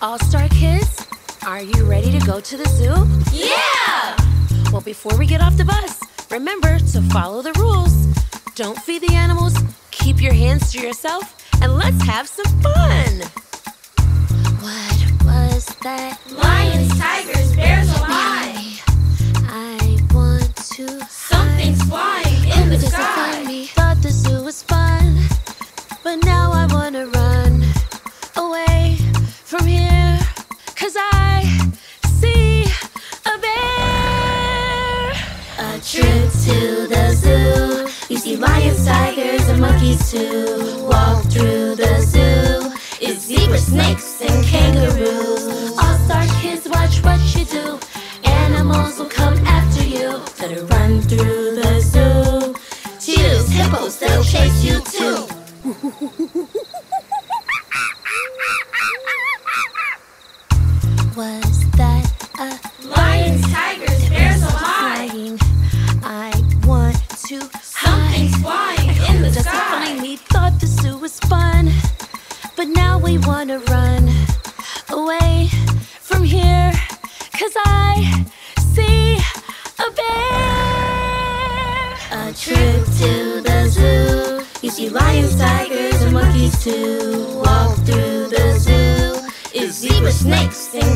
All Star Kids, are you ready to go to the zoo? Yeah! Well, before we get off the bus, remember to follow the rules. Don't feed the animals, keep your hands to yourself, and let's have some fun! What was that? Lions, tigers, bears, or why? I want to hide. Something's flying in the sky. Me. Thought the zoo was fun, but now I want to run away from here, 'cause I see a bear. A trip to the zoo. You see lions, tigers, and monkeys too. Walk through the zoo. It's zebra, snakes, and kangaroos. All-star kids, watch what you do. Animals will come after you. Better run through the zoo. Cheetahs, hippos, they'll chase you too. Was that a lions, tigers, bears, or lion? I want to. Something's flying in the sky. Finally thought the zoo was fun, but now we want to run away from here, 'cause I see a bear. A trip to the zoo. You see lions, tigers, and monkeys too. Walk through the zoo. It's zebra, snakes, and